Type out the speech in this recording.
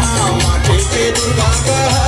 now, Mate Durga.